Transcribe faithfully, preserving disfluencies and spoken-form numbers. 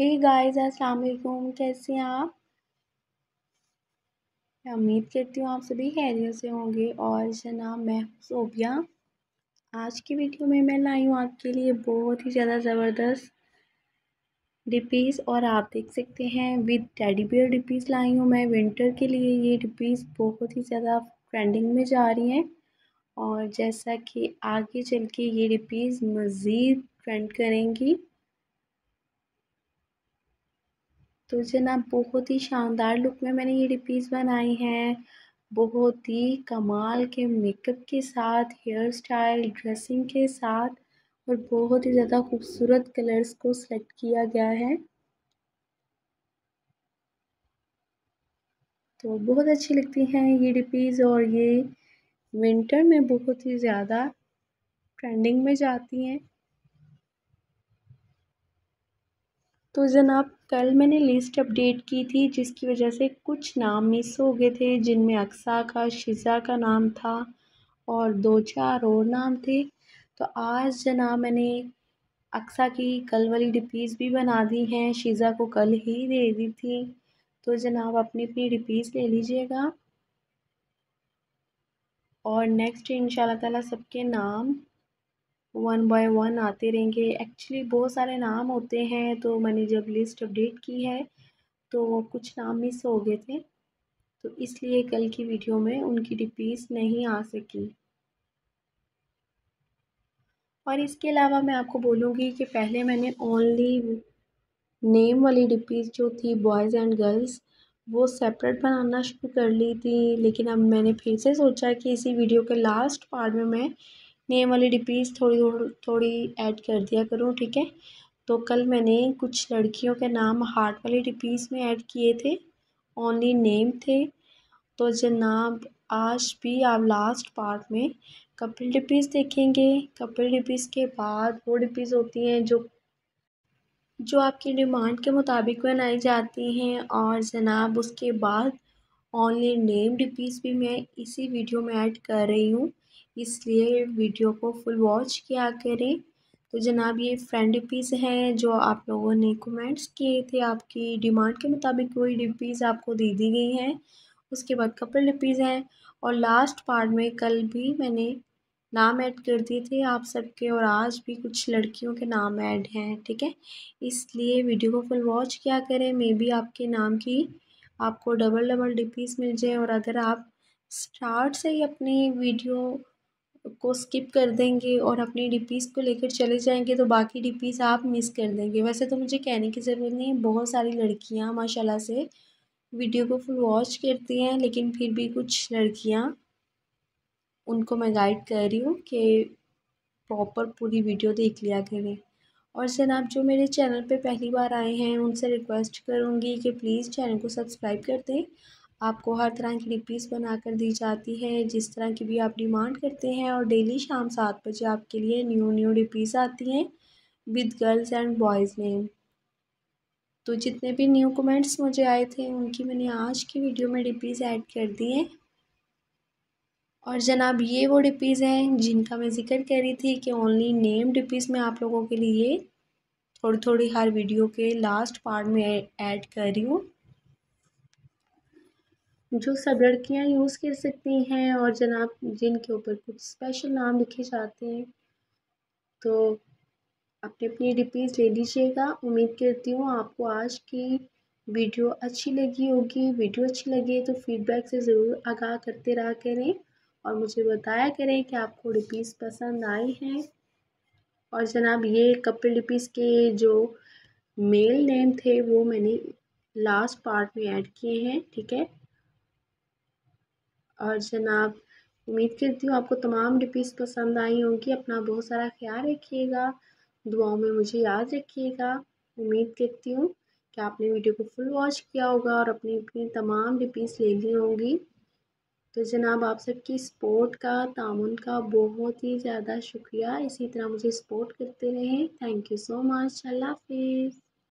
Hey guys, अस्सलाम वालेकुम। कैसे हैं आप? मैं उम्मीद करती हूँ आप सभी खैरियत से होंगे। और जनाब, मैं सोबिया। आज की वीडियो में मैं लाई हूँ आपके लिए बहुत ही ज़्यादा ज़बरदस्त डिपीज़, और आप देख सकते हैं विद टेडी बियर डिपीज़ लाई हूँ मैं विंटर के लिए। ये डिपीज़ बहुत ही ज़्यादा ट्रेंडिंग में जा रही हैं, और जैसा कि आगे चल के ये डिपीज़ मज़ीद ट्रेंड करेंगी। तो जनाब, बहुत ही शानदार लुक में मैंने ये डिपीज़ बनाई हैं, बहुत ही कमाल के मेकअप के साथ, हेयर स्टाइल, ड्रेसिंग के साथ, और बहुत ही ज़्यादा खूबसूरत कलर्स को सेलेक्ट किया गया है। तो बहुत अच्छी लगती हैं ये डिपीज़, और ये विंटर में बहुत ही ज़्यादा ट्रेंडिंग में जाती हैं। तो जनाब, कल मैंने लिस्ट अपडेट की थी, जिसकी वजह से कुछ नाम मिस हो गए थे, जिनमें अक्सा का, शिज़ा का नाम था, और दो चार और नाम थे। तो आज जनाब मैंने अक्सा की कल वाली डिपीज़ भी बना दी हैं, शिज़ा को कल ही दे दी थी। तो जनाब, अपनी अपनी डिपीज़ ले लीजिएगा, और नेक्स्ट इंशाल्लाह ताला सबके नाम वन बाय वन आते रहेंगे। एक्चुअली बहुत सारे नाम होते हैं, तो मैंने जब लिस्ट अपडेट की है तो कुछ नाम मिस हो गए थे, तो इसलिए कल की वीडियो में उनकी डिपीज़ नहीं आ सकी। और इसके अलावा मैं आपको बोलूँगी कि पहले मैंने ओनली नेम वाली डिपीज़ जो थी बॉयज़ एंड गर्ल्स, वो सेपरेट बनाना शुरू कर ली थी, लेकिन अब मैंने फिर से सोचा कि इसी वीडियो के लास्ट पार्ट में मैं नेम वाली डिपीज़ थोड़ी थोड़ी ऐड कर दिया करूँ, ठीक है। तो कल मैंने कुछ लड़कियों के नाम हार्ट वाली डिपीज़ में ऐड किए थे, ओनली नेम थे। तो जनाब, आज भी आप लास्ट पार्ट में कपल डिपीज़ देखेंगे। कपल डिपीज़ के बाद वो डिपीज़ होती हैं जो जो आपकी डिमांड के मुताबिक बनाई जाती हैं, और जनाब उसके बाद ऑनली नेम डिपीज़ भी मैं इसी वीडियो में ऐड कर रही हूँ, इसलिए वीडियो को फुल वॉच किया करें। तो जनाब, ये फ्रेंड डिपीज़ हैं जो आप लोगों ने कमेंट्स किए थे, आपकी डिमांड के मुताबिक वही डिपीज़ आपको दे दी गई हैं। उसके बाद कपल डिपीज़ हैं, और लास्ट पार्ट में कल भी मैंने नाम ऐड कर दिए थे आप सबके, और आज भी कुछ लड़कियों के नाम ऐड हैं, ठीक है। इसलिए वीडियो को फुल वॉच किया करें, मे बी आपके नाम की आपको डबल डबल डिपीज़ मिल जाए। और अगर आप स्टार्ट से ही अपनी वीडियो को स्किप कर देंगे और अपनी डिपीज़ को लेकर चले जाएंगे, तो बाकी डिपीज़ आप मिस कर देंगे। वैसे तो मुझे कहने की ज़रूरत नहीं, बहुत सारी लड़कियाँ माशाल्लाह से वीडियो को फुल वॉच करती हैं, लेकिन फिर भी कुछ लड़कियाँ, उनको मैं गाइड कर रही हूँ कि प्रॉपर पूरी वीडियो देख लिया करें। और जनाब, जो मेरे चैनल पे पहली बार आए हैं, उनसे रिक्वेस्ट करूँगी कि प्लीज़ चैनल को सब्सक्राइब कर दें। आपको हर तरह की डिपीज़ बनाकर दी जाती है, जिस तरह की भी आप डिमांड करते हैं, और डेली शाम सात बजे आपके लिए न्यू न्यू डिपीज़ आती हैं with girls and boys name. तो जितने भी न्यू कमेंट्स मुझे आए थे, उनकी मैंने आज की वीडियो में डिपीज़ ऐड कर दी हैं। और जनाब, ये वो डिपीज़ हैं जिनका मैं जिक्र कर रही थी कि ओनली नेम डिपीज़ में आप लोगों के लिए थोड़ी थोड़ी हर वीडियो के लास्ट पार्ट में ऐड कर रही हूँ, जो सब लड़कियाँ यूज़ कर सकती हैं, और जनाब जिनके ऊपर कुछ स्पेशल नाम लिखे जाते हैं। तो अपने अपनी डिपीज़ ले लीजिएगा। उम्मीद करती हूँ आपको आज की वीडियो अच्छी लगी होगी। वीडियो अच्छी लगे तो फीडबैक से ज़रूर आगाह करते रहा करें, और मुझे बताया करें कि आपको डिपीज़ पसंद आई हैं। और जनाब, ये कपल डिपीज़ के जो मेल नेम थे, वो मैंने लास्ट पार्ट में ऐड किए हैं, ठीक है। और जनाब, उम्मीद करती हूँ आपको तमाम डिपीज़ पसंद आई होंगी। अपना बहुत सारा ख्याल रखिएगा, दुआओं में मुझे याद रखिएगा। उम्मीद करती हूँ कि आपने वीडियो को फुल वॉच किया होगा और अपनी अपनी तमाम डिपीज़ ले ली होंगी। तो जनाब, आप सबकी सपोर्ट का, तामुन का बहुत ही ज़्यादा शुक्रिया। इसी तरह मुझे सपोर्ट करते रहें। Thank you so much. अल्लाह हाफिज़।